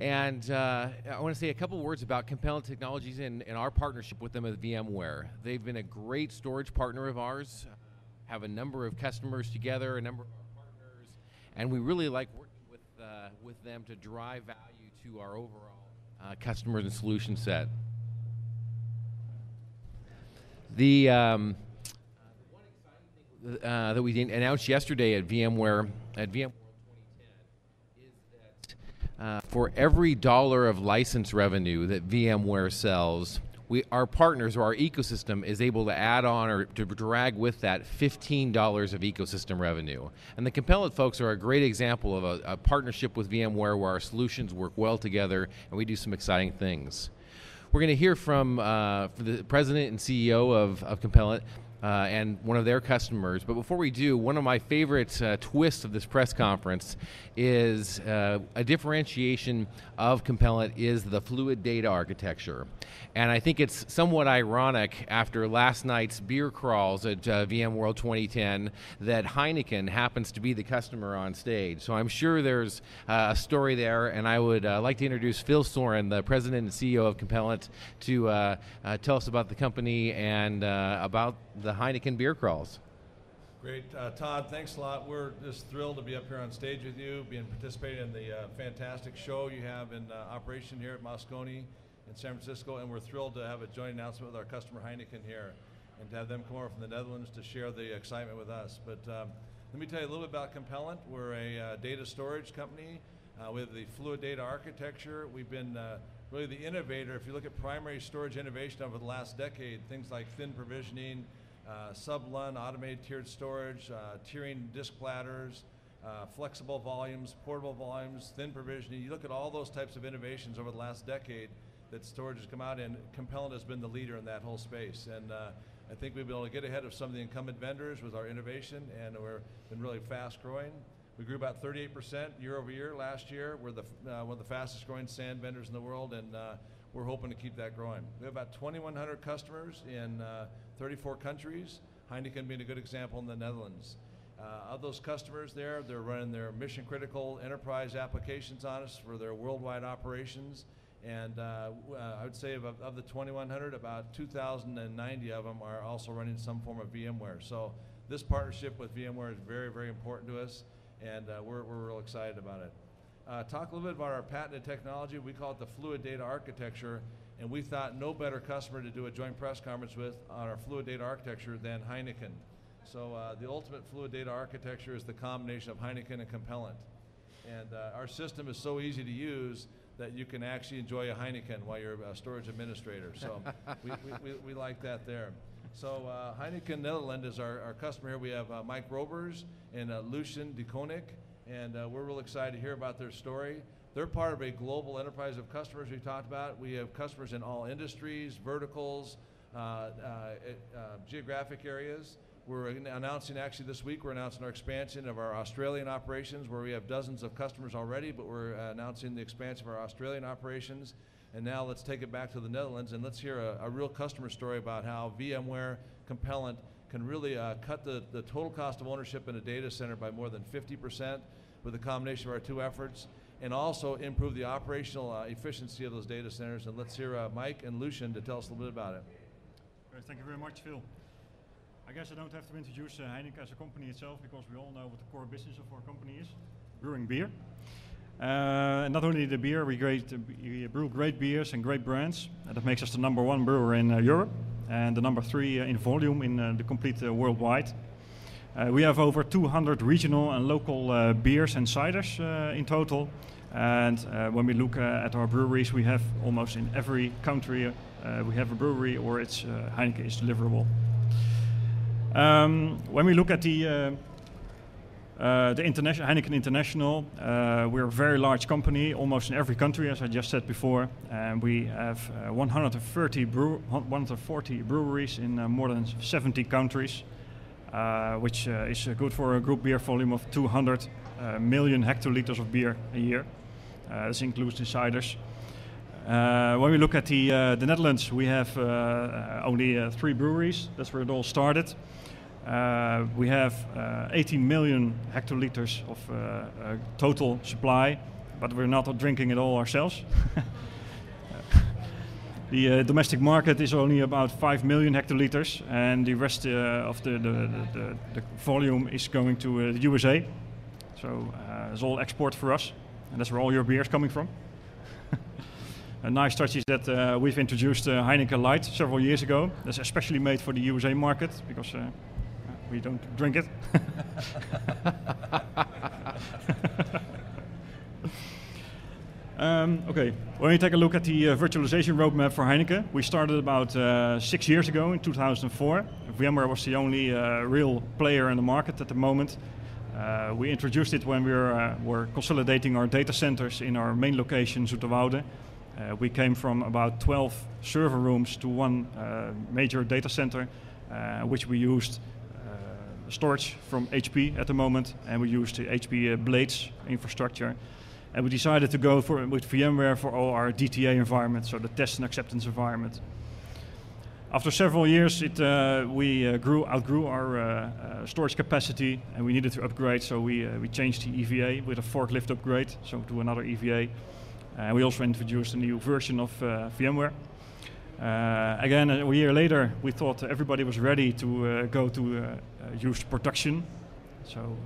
And I want to say a couple words about Compellent Technologies and our partnership with them at VMware. They've been a great storage partner of ours, have a number of customers together, a number of our partners, and we really like working with them to drive value to our overall customers and solution set. The one exciting thing that we announced yesterday at VMware, at VMworld 2010, is that for every dollar of license revenue that VMware sells, our partners or our ecosystem is able to add on or to drag with that $15 of ecosystem revenue. And the Compellent folks are a great example of a partnership with VMware where our solutions work well together and we do some exciting things. We're going to hear from the president and CEO of Compellent and one of their customers. But before we do, one of my favorite twists of this press conference is a differentiation of Compellent is the Fluid Data architecture. And I think it's somewhat ironic after last night's beer crawls at VMworld 2010 that Heineken happens to be the customer on stage. So I'm sure there's a story there, and I would like to introduce Phil Soran, the president and CEO of Compellent, to tell us about the company and about the Heineken beer crawls. Great, Todd, thanks a lot. We're just thrilled to be up here on stage with you, participating in the fantastic show you have in operation here at Moscone in San Francisco, and we're thrilled to have a joint announcement with our customer Heineken here and to have them come over from the Netherlands to share the excitement with us. But let me tell you a little bit about Compellent. We're a data storage company with the Fluid Data architecture. We've been really the innovator. If you look at primary storage innovation over the last decade, things like thin provisioning, sub-LUN, automated tiered storage, tiering disk platters, flexible volumes, portable volumes, thin provisioning. You look at all those types of innovations over the last decade that storage has come out in, Compellent has been the leader in that whole space. And I think we've been able to get ahead of some of the incumbent vendors with our innovation, and we've been really fast growing. We grew about 38% year over year last year. We're the, one of the fastest growing SAN vendors in the world, and we're hoping to keep that growing. We have about 2,100 customers in 34 countries, Heineken being a good example in the Netherlands. Of those customers there, they're running their mission critical enterprise applications on us for their worldwide operations. And I would say of the 2,100, about 2,090 of them are also running some form of VMware. So this partnership with VMware is very, very important to us, and we're real excited about it. Talk a little bit about our patented technology. We call it the Fluid Data architecture, and we thought no better customer to do a joint press conference with on our Fluid Data architecture than Heineken. So the ultimate Fluid Data architecture is the combination of Heineken and Compellent. And our system is so easy to use that you can actually enjoy a Heineken while you're a storage administrator. So we like that there. So Heineken Netherlands is our customer here. We have Mike Rovers and Lucien De Koninck, and we're real excited to hear about their story. They're part of a global enterprise of customers we've talked about. We have customers in all industries, verticals, geographic areas. We're announcing, actually this week, we're announcing our expansion of our Australian operations where we have dozens of customers already, but we're announcing the expansion of our Australian operations. And now let's take it back to the Netherlands and let's hear a real customer story about how VMware Compellent can really cut the total cost of ownership in a data center by more than 50% with a combination of our two efforts, and also improve the operational efficiency of those data centers. And let's hear Mike and Lucien to tell us a little bit about it. Great, thank you very much, Phil. I guess I don't have to introduce Heineken as a company itself, because we all know what the core business of our company is, brewing beer. And not only the beer, we brew great beers and great brands. That makes us the #1 brewer in Europe, and the #3 in volume in the complete worldwide. We have over 200 regional and local beers and ciders in total. And when we look at our breweries, we have almost in every country, we have a brewery or it's Heineken is deliverable. When we look at the Heineken International, we're a very large company, almost in every country, as I just said before. And we have 140 breweries in more than 70 countries, which is good for a group beer volume of 200 million hectoliters of beer a year. This includes the ciders. When we look at the Netherlands, we have only 3 breweries. That's where it all started. We have 18 million hectoliters of total supply, but we're not drinking it all ourselves. The domestic market is only about 5 million hectoliters, and the rest of the volume is going to the USA. So it's all export for us, and that's where all your beer is coming from. A nice touch is that we've introduced Heineken Light several years ago. That's especially made for the USA market, because we don't drink it. Okay, when you take a look at the virtualization roadmap for Heineken, we started about 6 years ago in 2004. VMware was the only real player in the market at the moment. We introduced it when we were consolidating our data centers in our main location, Zoeterwoude. We came from about 12 server rooms to one major data center, which we used storage from HP at the moment, and we used the HP Blades infrastructure. And we decided to go with VMware for all our DTA environments, so the test and acceptance environment. After several years, we outgrew our storage capacity, and we needed to upgrade, so we changed the EVA with a forklift upgrade, so to another EVA. We also introduced a new version of VMware. Again, a year later, we thought everybody was ready to go to use production. So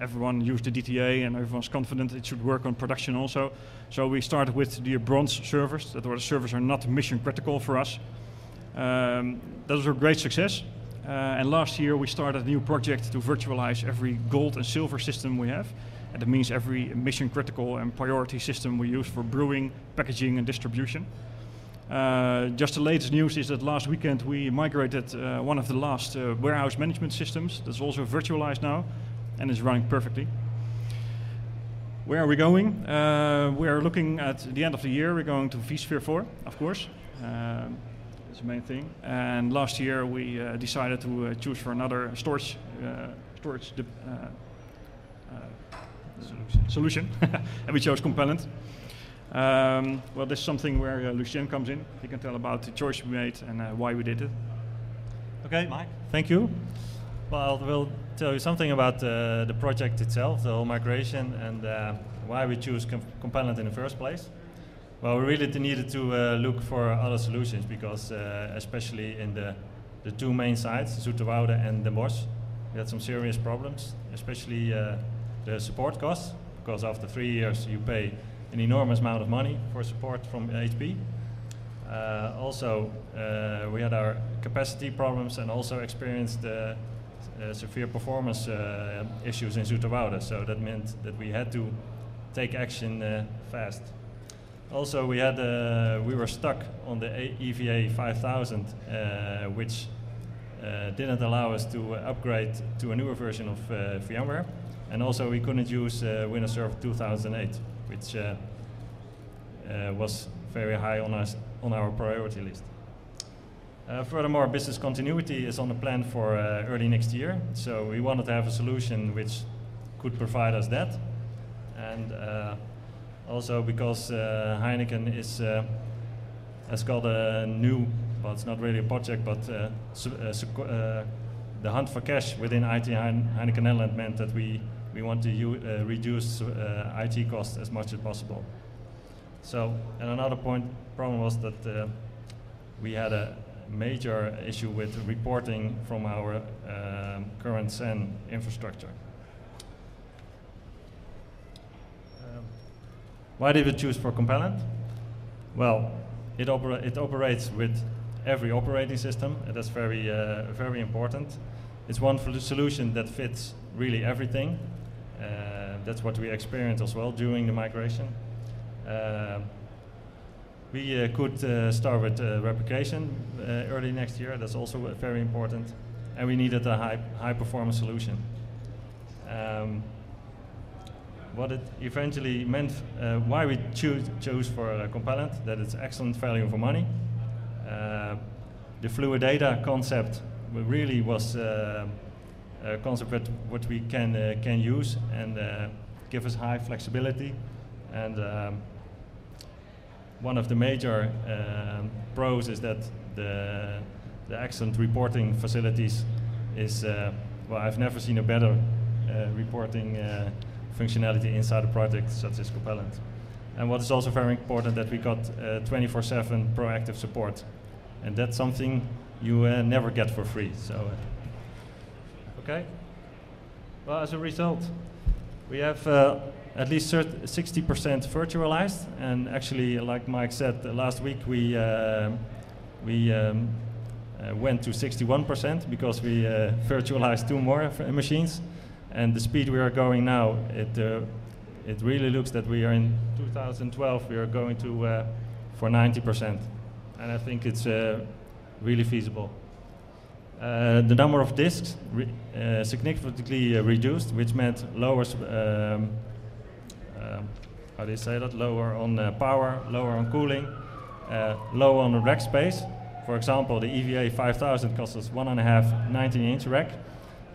everyone used the DTA, and everyone's confident it should work on production also. So we started with the bronze servers. That were the servers are not mission critical for us. That was a great success. And last year, we started a new project to virtualize every gold and silver system we have. And that means every mission critical and priority system we use for brewing, packaging, and distribution. Just the latest news is that last weekend we migrated one of the last warehouse management systems that's also virtualized now and is running perfectly. Where are we going? We are looking at the end of the year, we're going to vSphere 4, of course. That's the main thing. And last year we decided to choose for another storage solution, and we chose Compellent. Well, this is something where Lucien comes in. He can tell about the choice we made and why we did it. Okay, Mike. Thank you. Well, we'll tell you something about the project itself, the whole migration, and why we choose Compellent in the first place. Well, we really needed to look for other solutions because, especially in the two main sites, Zoeterwoude and Den Bosch, we had some serious problems, especially the support costs, because after 3 years you pay an enormous amount of money for support from HP. Also, we had our capacity problems and also experienced severe performance issues in Zoeterwoude, so that meant that we had to take action fast. Also, we were stuck on the EVA 5000, which didn't allow us to upgrade to a newer version of VMware. And also we couldn't use Windows Server 2008, which was very high on our priority list. Furthermore, business continuity is on the plan for early next year. So we wanted to have a solution which could provide us that. And also because Heineken has got a new, well, it's not really a project, but the hunt for cash within IT Heineken Netherlands meant that we want to reduce IT costs as much as possible. So, and another problem was that we had a major issue with reporting from our current SAN infrastructure. Why did we choose for Compellent? Well, it operates with every operating system, and that's very, very important. It's one solution that fits really everything. That's what we experienced as well during the migration. We could start with replication early next year. That's also very important. And we needed a high-performance solution. What it eventually meant, why we chose for Compellent, that it's excellent value for money. The Fluid Data concept really was a concept that what we can use and give us high flexibility. And one of the major pros is that the excellent reporting facilities is, well, I've never seen a better reporting functionality inside a project such as Compellent. And what is also very important, that we got 24/7 proactive support, and that's something you never get for free. So, okay. Well, as a result, we have at least 60% virtualized, and actually, like Mike said, last week we went to 61% because we virtualized 2 more machines, and the speed we are going now, it really looks that we are in 2012. We are going to for 90%, and I think it's really feasible. The number of disks significantly reduced, which meant lower. How do you say that? Lower on power, lower on cooling, lower on rack space. For example, the EVA 5000 costs us 1.5 19-inch rack,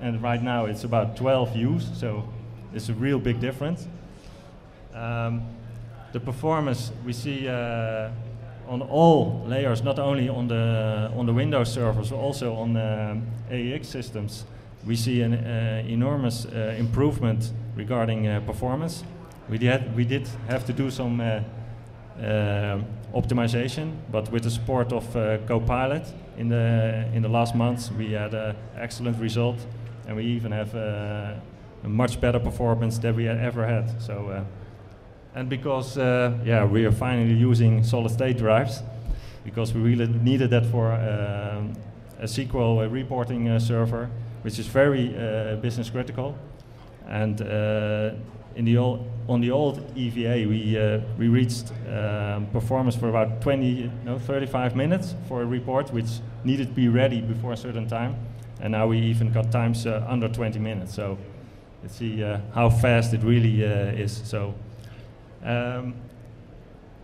and right now it's about 12 U's, so it's a real big difference. The performance we see on all layers, not only on the Windows servers, but also on AEX systems, we see an enormous improvement regarding performance. We did have to do some optimization, but with the support of Copilot in the last months, we had an excellent result, and we even have a much better performance than we had ever had. So, and because we are finally using solid-state drives, because we really needed that for a SQL reporting server, which is very business critical, and on the old EVA, we reached performance for about 35 minutes for a report, which needed to be ready before a certain time, and now we even got times under 20 minutes. So let's see how fast it really is. So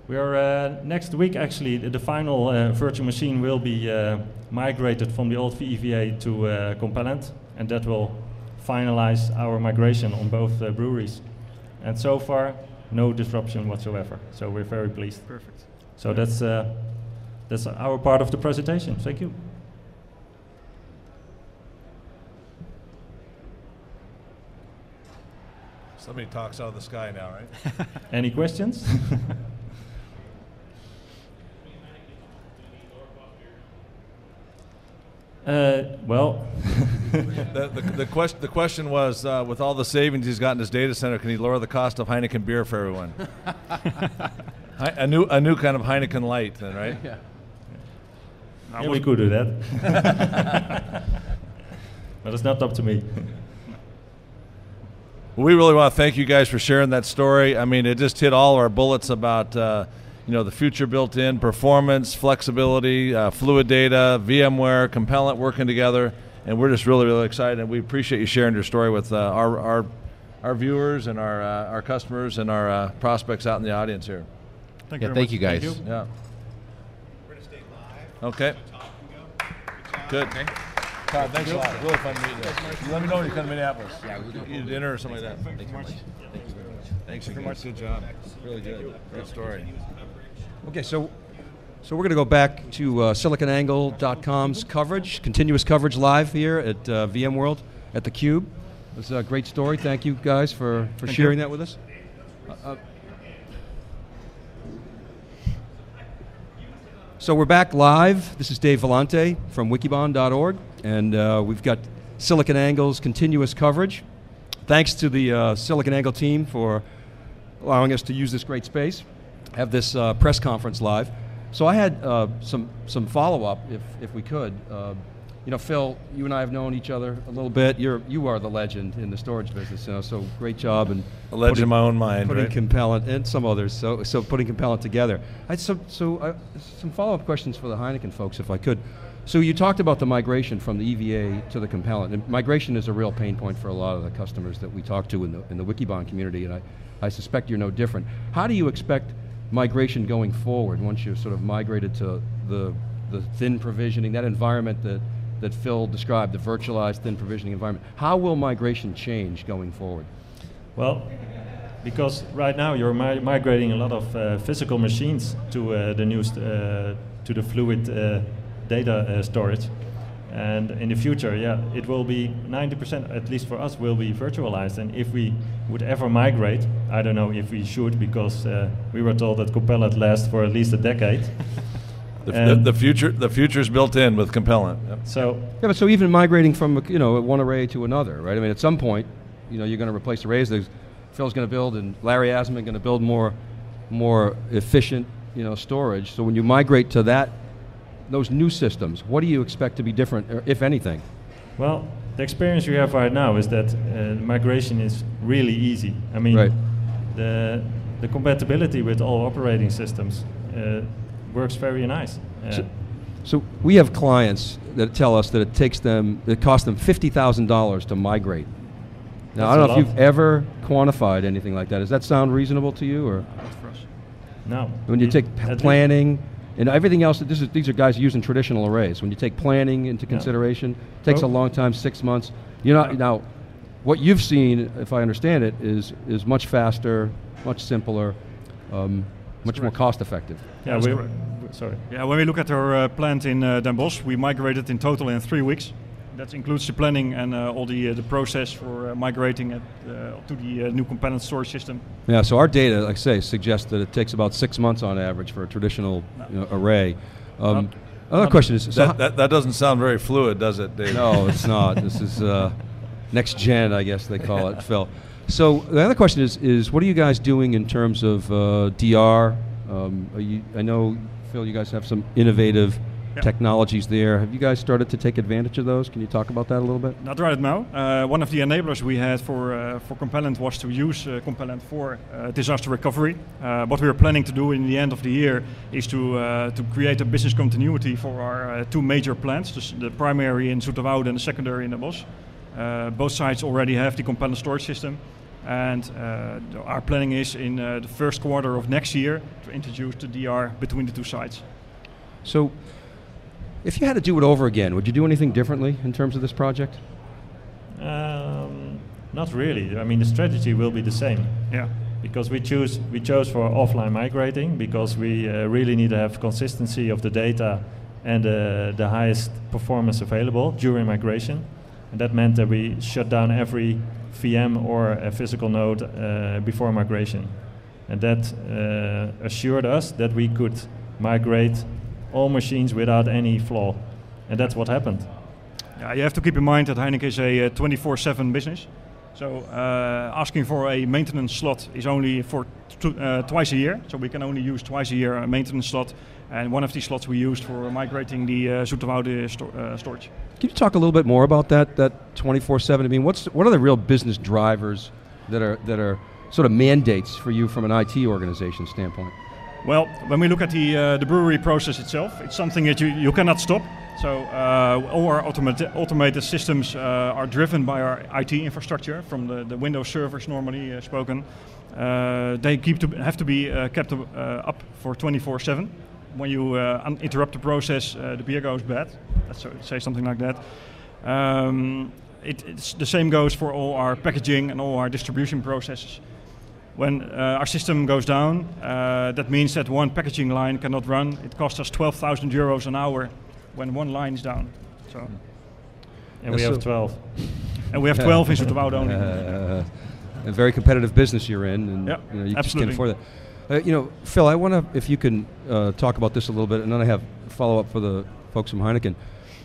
we are next week. Actually, the final virtual machine will be migrated from the old EVA to Compellent, and that will finalize our migration on both breweries. And so far, no disruption whatsoever. So we're very pleased. Perfect. So that's our part of the presentation. Thank you. Somebody talks out of the sky now, right? Any questions? Well, the question was, with all the savings he's got in his data center, can he lower the cost of Heineken beer for everyone? a new kind of Heineken light, then, right? Yeah. Yeah, we could do that, but it's not up to me. Well, we really want to thank you guys for sharing that story. I mean, it just hit all our bullets about. The future built-in, performance, flexibility, Fluid Data, VMware, Compellent working together, and we're just really, really excited, and we appreciate you sharing your story with our viewers and our customers and our prospects out in the audience here. Thank you very much. Thank you guys. Thank you. Yeah. We're going to stay live. Okay. Good. Okay. Todd, thanks a lot. Really fun meeting you. Let me know when you come to Minneapolis. Yeah, we'll eat dinner or something like that. Thank you very much. Thank you very much. Thanks very much. Good job. Really good. Good story. Okay, so we're going to go back to SiliconANGLE.com's coverage, continuous coverage live here at VMworld at theCUBE. It was a great story. Thank you guys for sharing that with us. So we're back live. This is Dave Vellante from wikibon.org, and we've got SiliconANGLE's continuous coverage. Thanks to the SiliconANGLE team for allowing us to use this great space. Have this press conference live. So I had some follow-up, if we could. Phil, you and I have known each other a little bit. You are the legend in the storage business, so great job. And a legend in my own mind, putting right? Compellent, and some others, so putting Compellent together. Some follow-up questions for the Heineken folks, if I could. So you talked about the migration from the EVA to the Compellent, and migration is a real pain point for a lot of the customers that we talk to in the Wikibon community, and I suspect you're no different. How do you expect migration going forward, once you've sort of migrated to the thin provisioning, that environment that Phil described, the virtualized thin provisioning environment? How will migration change going forward? Well, because right now you're migrating a lot of physical machines to the new to the fluid data storage, And in the future, yeah, it will be 90%, at least for us, will be virtualized. And if we would ever migrate, I don't know if we should, because we were told that Compellent lasts for at least a decade. The future is built in with Compellent. Yep. So yeah, but so even migrating from one array to another, right? I mean, at some point, you're going to replace arrays. Phil's going to build, and Larry Asman going to build more efficient, storage. So when you migrate to that, those new systems, what do you expect to be different, if anything? Well, the experience we have right now is that migration is really easy. I mean, right. the compatibility with all operating systems works very nice. So we have clients that tell us that it costs them $50,000 to migrate. Now, I don't know if you've ever quantified anything like that. Does that sound reasonable to you, or? Not for us. No. When you take planning, and everything else, these are guys using traditional arrays. When you take planning into consideration, it takes a long time, 6 months. Now, what you've seen, if I understand it, is much faster, much simpler, much more cost effective. Yeah, sorry. Yeah, when we look at our plant in Den Bosch, we migrated in total in 3 weeks. That includes the planning and all the process for migrating it to the new Compellent storage system. Yeah, so our data, like I say, suggests that it takes about 6 months on average for a traditional array. Another question is... So that doesn't sound very fluid, does it, Dave? No, it's not. This is next gen, I guess they call it, Phil. So the other question is what are you guys doing in terms of DR? I know, Phil, you guys have some innovative... technologies there. Have you guys started to take advantage of those? Can you talk about that a little bit? Not right now. One of the enablers we had for Compellent was to use Compellent for disaster recovery. What we were planning to do in the end of the year is to create a business continuity for our two major plants, the primary in Zoeterwoude and the secondary in Den Bosch. Both sites already have the Compellent storage system. And our planning is in the first quarter of next year to introduce the DR between the two sites. So, if you had to do it over again, would you do anything differently in terms of this project? Not really. I mean, the strategy will be the same. Yeah. Because we chose for offline migrating because we really need to have consistency of the data and the highest performance available during migration. And that meant that we shut down every VM or a physical node before migration. And that assured us that we could migrate all machines without any flaw. And that's what happened. Yeah, you have to keep in mind that Heineken is a 24/7 business. So asking for a maintenance slot is only for twice a year. So we can only use twice a year a maintenance slot. And one of these slots we used for migrating the Zoeterwoude storage. Can you talk a little bit more about that 24/7? I mean, what are the real business drivers that are sort of mandates for you from an IT organization standpoint? Well, when we look at the brewery process itself, it's something that you cannot stop. So all our automated systems are driven by our IT infrastructure from the Windows servers normally spoken. They have to be kept up for 24/7. When you interrupt the process, the beer goes bad. Let's say something like that. It's the same goes for all our packaging and all our distribution processes. When our system goes down, that means that one packaging line cannot run. It costs us 12,000 euros an hour when one line is down. So, and we have 12. And we have 12 in Zoeterwoude only. A very competitive business you're in, and you just can't afford that. Phil, I wonder if you can talk about this a little bit, and then I have a follow-up for the folks from Heineken.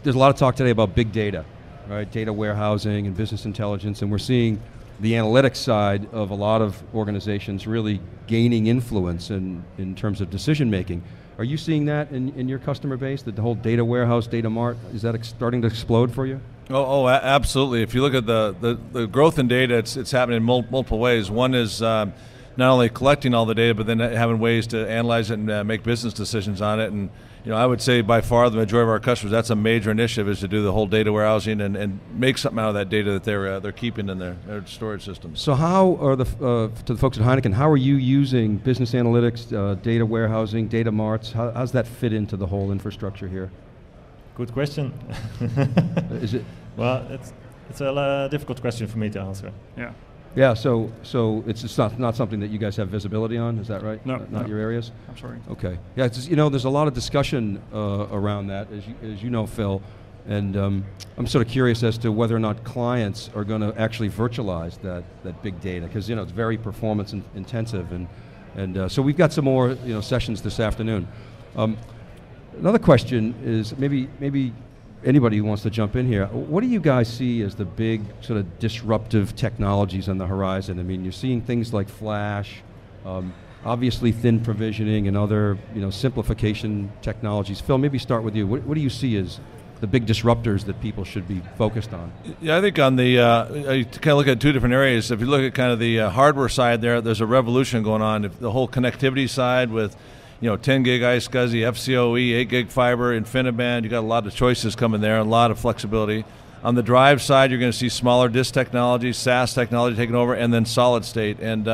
There's a lot of talk today about big data, right? Data warehousing and business intelligence, and we're seeing the analytics side of a lot of organizations really gaining influence in terms of decision making. Are you seeing that in your customer base, that the whole data warehouse, data mart, is that starting to explode for you? Oh, absolutely. If you look at the growth in data, it's happening in multiple ways. One is not only collecting all the data, but then having ways to analyze it and make business decisions on it. And I would say by far the majority of our customers, that's a major initiative, is to do the whole data warehousing and make something out of that data that they're keeping in their storage systems. So how are to the folks at Heineken, how are you using business analytics, data warehousing, data marts? How does that fit into the whole infrastructure here? Good question. Is it? Well, it's a difficult question for me to answer. Yeah. Yeah, so it's just not something that you guys have visibility on, is that right? No. Not your areas? I'm sorry. Okay. Yeah, it's just, there's a lot of discussion around that. As you know, Phil, And I'm sort of curious as to whether or not clients are going to actually virtualize that big data, because it's very performance intensive, and so we've got some more sessions this afternoon. Another question is maybe anybody who wants to jump in here. What do you guys see as the big sort of disruptive technologies on the horizon? I mean, you're seeing things like flash, obviously thin provisioning, and other simplification technologies. Phil, maybe start with you. What do you see as the big disruptors that people should be focused on? Yeah, I think on the, I kind of look at two different areas. If you look at kind of the hardware side there's a revolution going on. If the whole connectivity side with, 10 gig iSCSI, FCOE, 8 gig fiber, InfiniBand, you got a lot of choices coming there, a lot of flexibility. On the drive side, you're going to see smaller disk technology, SAS technology taking over, and then solid state. And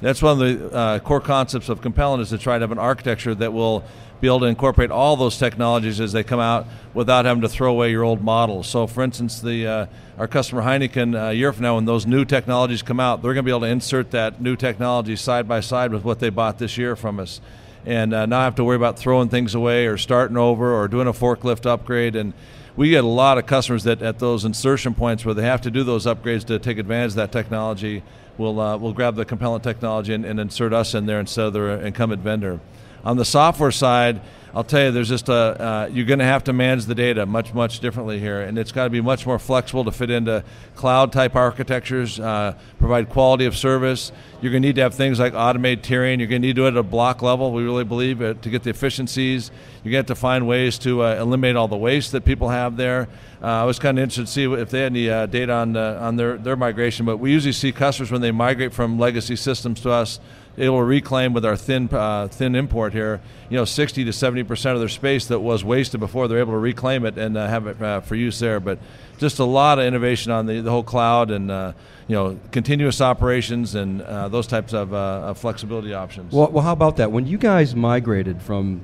that's one of the core concepts of Compellent, is to try to have an architecture that will be able to incorporate all those technologies as they come out without having to throw away your old models. So for instance, our customer Heineken, a year from now, when those new technologies come out, they're going to be able to insert that new technology side by side with what they bought this year from us, and not have to worry about throwing things away or starting over or doing a forklift upgrade. And we get a lot of customers that at those insertion points where they have to do those upgrades to take advantage of that technology will grab the Compellent technology and insert us in there instead of their incumbent vendor. On the software side, I'll tell you, there's just you're going to have to manage the data much, much differently here, and it's got to be much more flexible to fit into cloud-type architectures, provide quality of service. You're going to need to have things like automated tiering. You're going to need to do it at a block level, we really believe, to get the efficiencies. You're going to have to find ways to eliminate all the waste that people have there. I was kind of interested to see if they had any data on their migration, but we usually see customers when they migrate from legacy systems to us, it will reclaim with our thin import here, 60 to 70% of their space that was wasted before. They're able to reclaim it and have it for use there. But just a lot of innovation on the whole cloud and continuous operations and those types of flexibility options. Well, how about that? When you guys migrated from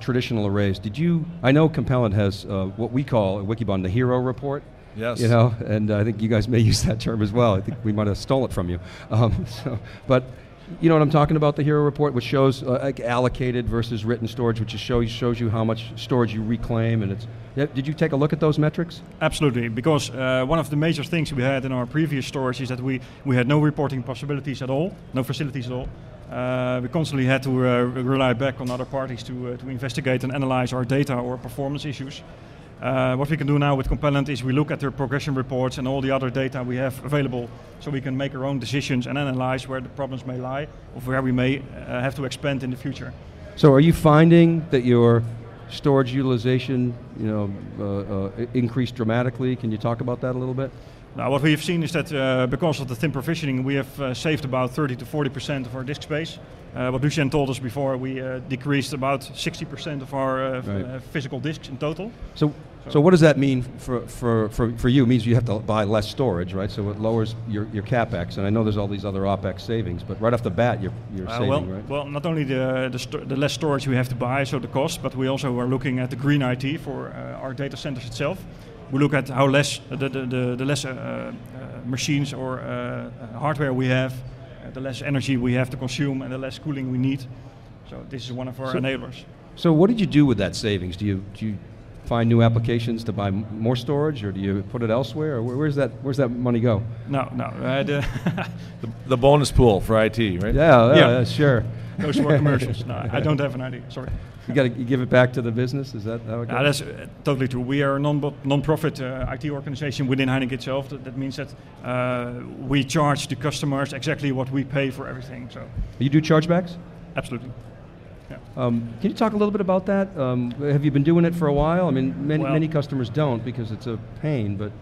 traditional arrays, did you? I know Compellent has what we call at Wikibon the hero report. Yes. And I think you guys may use that term as well. I think we might have stole it from you. But you know what I'm talking about, the hero report, which shows allocated versus written storage, which shows you how much storage you reclaim. And did you take a look at those metrics? Absolutely, because one of the major things we had in our previous storage is that we had no reporting possibilities at all, no facilities at all. We constantly had to rely back on other parties to investigate and analyze our data or performance issues. What we can do now with Compellent is we look at their progression reports and all the other data we have available, so we can make our own decisions and analyze where the problems may lie or where we may have to expand in the future. So are you finding that your storage utilization increased dramatically? Can you talk about that a little bit? Now, what we have seen is that because of the thin provisioning, we have saved about 30 to 40% of our disk space. What Lucien told us before, we decreased about 60% of our physical disks in total. So what does that mean for you? It means you have to buy less storage, right? So it lowers your CapEx, and I know there's all these other OpEx savings, but right off the bat, you're saving, right? Well, not only the less storage we have to buy, so the cost, but we also are looking at the green IT for our data centers itself. We look at how less the less machines or hardware we have, the less energy we have to consume, and the less cooling we need. So this is one of our enablers. So what did you do with that savings? Do you find new applications to buy more storage, or do you put it elsewhere? Or where's that money go? No. The bonus pool for IT, right? Yeah, sure. Those were commercials. No, I don't have an idea. Sorry. You give it back to the business? Is that how it goes? That's totally true. We are a non-profit IT organization within Heineken itself. That means that we charge the customers exactly what we pay for everything. So you do chargebacks? Absolutely. Yeah. Can you talk a little bit about that? Have you been doing it for a while? I mean, many customers don't because it's a pain, but...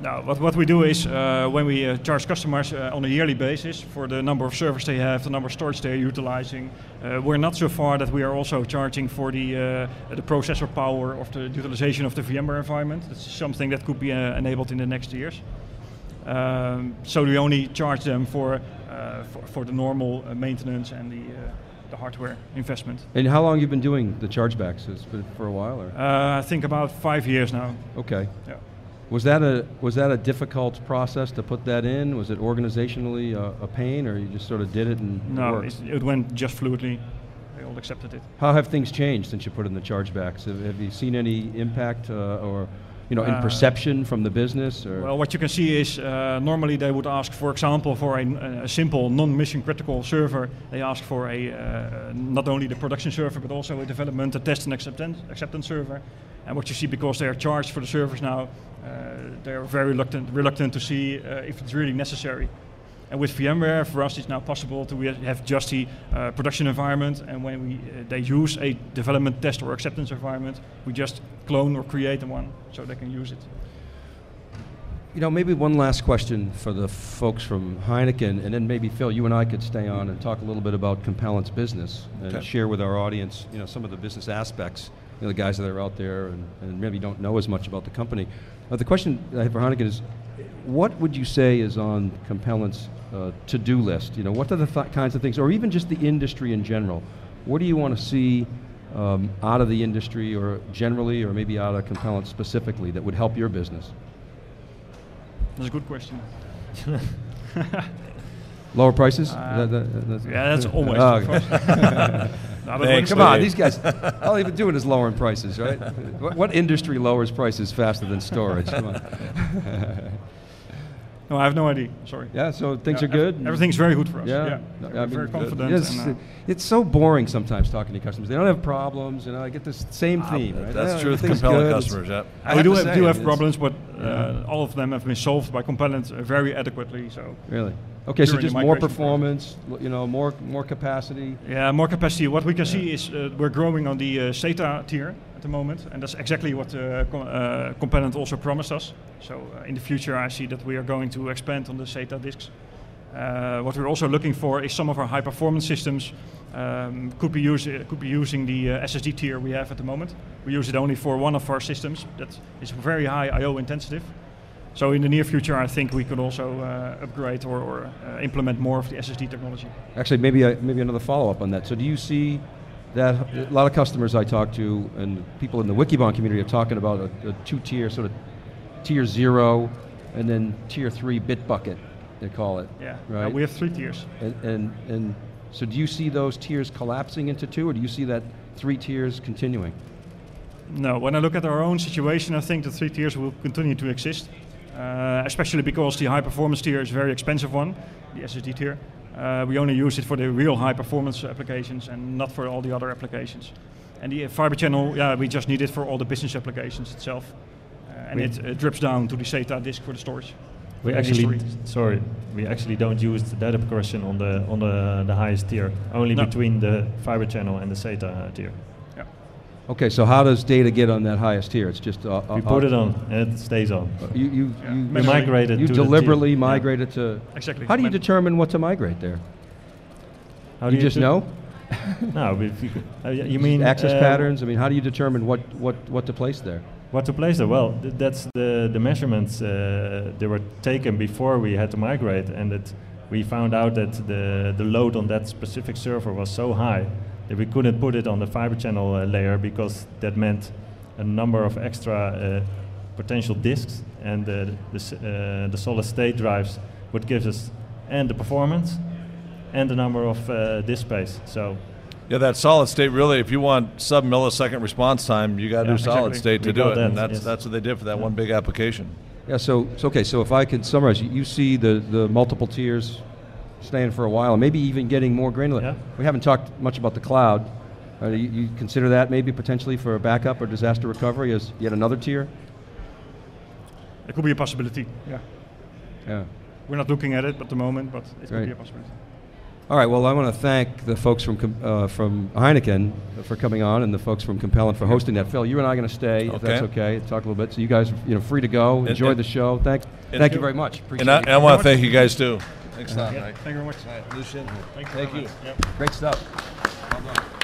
Now, what we do is when we charge customers on a yearly basis for the number of servers they have, the number of storage they're utilizing, we're not so far that we are also charging for the processor power of the utilization of the VMware environment. It's something that could be enabled in the next years. So we only charge them for the normal maintenance and the hardware investment. And how long you've been doing the chargebacks? It's been for a while, or? I think about 5 years now. Okay. Yeah. Was that a difficult process to put that in? Was it organizationally a pain, or you just sort of did it and worked? No, it went just fluidly. They all accepted it. How have things changed since you put in the chargebacks? Have you seen any impact or you know, in perception from the business? Or? Well, what you can see is normally they would ask, for example, for a simple non-mission critical server. They ask for a not only the production server, but also a development, a test and acceptance server. And what you see, because they are charged for the servers now, they're very reluctant to see if it's really necessary. And with VMware, for us, it's now possible to have just the production environment, and when they use a development, test, or acceptance environment, we just clone or create one, so they can use it. You know, maybe one last question for the folks from Heineken, and then maybe Phil, you and I could stay on and talk a little bit about Compellent's business, and share with our audience, you know, some of the business aspects, you know, the guys that are out there and maybe don't know as much about the company. The question I have for Heineken is, what would you say is on Compellent's to-do list? You know, what are the kinds of things, or even just the industry in general? What do you want to see out of the industry, or generally, or maybe out of Compellent specifically, that would help your business? That's a good question. Lower prices? Yeah, that's always. Oh, okay. Thanks, come on, these guys, all they've been doing is lowering prices, right? What industry lowers prices faster than storage? Come on. No, I have no idea, sorry. Yeah, so things are good? Everything's very good for us, yeah. We're very confident. Yes, and, it's so boring sometimes talking to customers. They don't have problems, and I get this same theme, right? That's true with Compellent customers, We do have problems, but all of them have been solved by Compellent very adequately, so. Really? Okay, so just more performance, you know, more capacity. Yeah, more capacity. What we can see is we're growing on the SATA tier at the moment, and that's exactly what Compellent also promised us. So in the future, I see that we are going to expand on the SATA disks. What we're also looking for is some of our high-performance systems could be using the SSD tier we have at the moment. We use it only for one of our systems that is very high I/O intensive. So in the near future, I think we could also upgrade or implement more of the SSD technology. Actually, maybe another follow-up on that. So do you see that a lot of customers I talk to and people in the Wikibon community are talking about a two-tier, sort of tier 0 and then tier 3 bit bucket, they call it. Yeah, right? We have 3 tiers. And so do you see those tiers collapsing into 2, or do you see that 3 tiers continuing? No, when I look at our own situation, I think the 3 tiers will continue to exist. Especially because the high-performance tier is a very expensive one, the SSD tier. We only use it for the real high-performance applications and not for all the other applications. And the fiber channel, yeah, we just need it for all the business applications itself. And it drips down to the SATA disk for the storage. We actually, we actually don't use that oppression on the highest tier, only between the fiber channel and the SATA tier. Okay, so how does data get on that highest tier? It's just we put it on, and it stays on. You migrate it. You deliberately migrate it to. Exactly. How do you determine what to migrate there? How do you just know? No, you mean access patterns? I mean, how do you determine what to place there? What to place there? Well, that's the measurements that were taken before we had to migrate, and that we found out that the load on that specific server was so high that we couldn't put it on the fiber channel layer, because that meant a number of extra potential disks, and the solid state drives would give us and the performance and the number of disk space. So yeah, that solid state, really, if you want sub-millisecond response time, you got to do solid state to do it, and that's what they did for that one big application. Yeah, so okay, so if I can summarize, you see the multiple tiers staying for a while, and maybe even getting more granular. Yeah. We haven't talked much about the cloud. You consider that maybe potentially for a backup or disaster recovery as yet another tier? It could be a possibility, yeah. We're not looking at it at the moment, but it could be a possibility. All right, well, I want to thank the folks from Heineken for coming on, and the folks from Compellent for hosting that. Phil, you and I are going to stay, if that's okay, talk a little bit. So you guys, you know, free to go, enjoy the show. Thank you very much. Appreciate it. And I want to thank you guys too. Thanks a lot, Mike. Thank you very much. All right, Lucien, thank you. Yep. Great stuff. Well done.